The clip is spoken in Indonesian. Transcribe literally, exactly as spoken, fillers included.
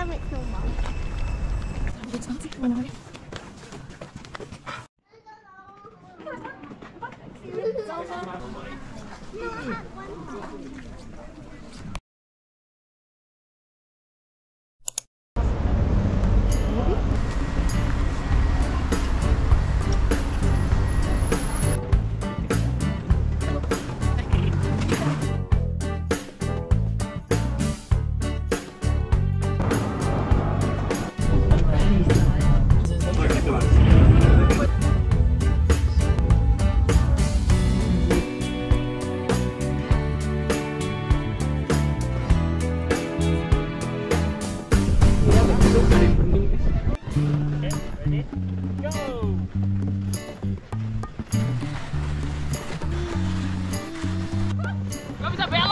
time it's normal. No, I had one time. Gak bisa belok.